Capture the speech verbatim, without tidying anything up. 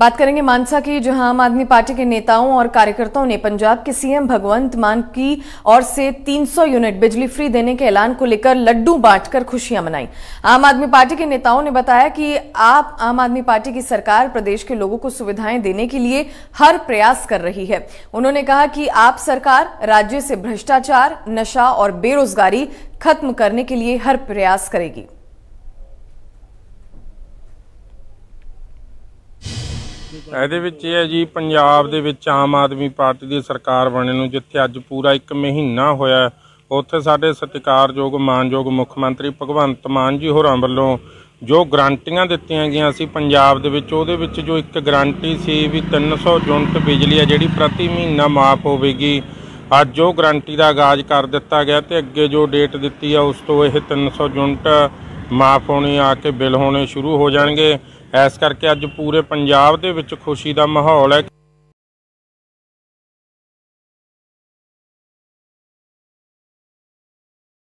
बात करेंगे मानसा की, जहां आम आदमी पार्टी के नेताओं और कार्यकर्ताओं ने पंजाब के सीएम भगवंत मान की ओर से तीन सौ यूनिट बिजली फ्री देने के ऐलान को लेकर लड्डू बांटकर खुशियां मनाई। आम आदमी पार्टी के नेताओं ने बताया कि आप आम आदमी पार्टी की सरकार प्रदेश के लोगों को सुविधाएं देने के लिए हर प्रयास कर रही है। उन्होंने कहा कि आप सरकार राज्य से भ्रष्टाचार, नशा और बेरोजगारी खत्म करने के लिए हर प्रयास करेगी। ਇਹਦੇ ਵਿੱਚ ਇਹ ਹੈ ਜੀ, ਪੰਜਾਬ ਦੇ ਵਿੱਚ ਆਮ ਆਦਮੀ ਪਾਰਟੀ ਦੀ ਸਰਕਾਰ ਬਣੇ ਨੂੰ ਜਿੱਥੇ ਅੱਜ ਪੂਰਾ ਇੱਕ ਮਹੀਨਾ ਹੋਇਆ, ਉੱਥੇ ਸਾਡੇ ਸਤਿਕਾਰਯੋਗ ਮਾਨਯੋਗ ਮੁੱਖ ਮੰਤਰੀ ਭਗਵੰਤ ਮਾਨ ਜੀ ਹੋਰਾਂ ਵੱਲੋਂ ਜੋ ਗਰੰਟੀਆਂ ਦਿੱਤੀਆਂ ਗਈਆਂ ਸੀ ਪੰਜਾਬ ਦੇ ਵਿੱਚ, ਉਹਦੇ ਵਿੱਚ ਜੋ ਇੱਕ ਗਰੰਟੀ ਸੀ ਵੀ ਤਿੰਨ ਸੌ ਯੂਨਿਟ ਬਿਜਲੀ ਆ ਜਿਹੜੀ ਪ੍ਰਤੀ ਮਹੀਨਾ ਮਾਫ ਹੋਵੇਗੀ, ਅੱਜ ਉਹ ਗਰੰਟੀ ਦਾ ਆਗਾਜ਼ ਕਰ ਦਿੱਤਾ ਗਿਆ ਤੇ ਅੱਗੇ ਜੋ ਡੇਟ ਦਿੱਤੀ ਆ ਉਸ ਤੋਂ ਇਹ ਤਿੰਨ ਸੌ ਯੂਨਿਟ ਮਾਫ ਹੋਣੀ ਆ ਕੇ ਬਿੱਲ ਹੋਣੇ ਸ਼ੁਰੂ ਹੋ ਜਾਣਗੇ। इस करके अज पूरे पंजाब दे विच खुशी दा माहौल है।